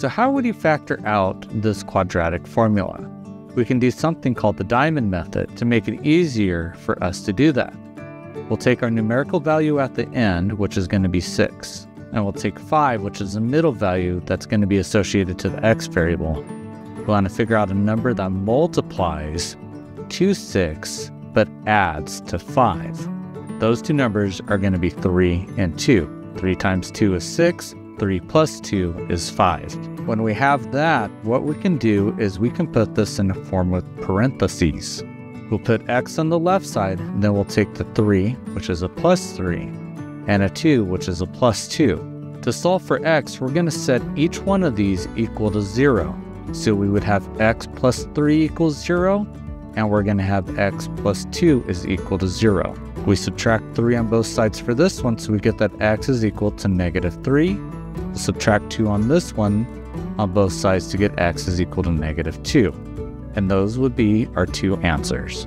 So how would you factor out this quadratic formula? We can do something called the diamond method to make it easier for us to do that. We'll take our numerical value at the end, which is going to be 6, and we'll take 5, which is the middle value that's going to be associated to the x variable. We'll want to figure out a number that multiplies to 6 but adds to 5. Those two numbers are going to be 3 and 2. 3 times 2 is 6. 3 plus 2 is 5. When we have that, what we can do is we can put this in a form with parentheses. We'll put x on the left side, and then we'll take the 3, which is a plus 3, and a 2, which is a plus 2. To solve for x, we're going to set each one of these equal to 0. So we would have x plus 3 equals 0, and we're going to have x plus 2 is equal to 0. We subtract 3 on both sides for this one, so we get that x is equal to negative 3. We'll subtract 2 on this one on both sides to get x is equal to negative 2. And those would be our two answers.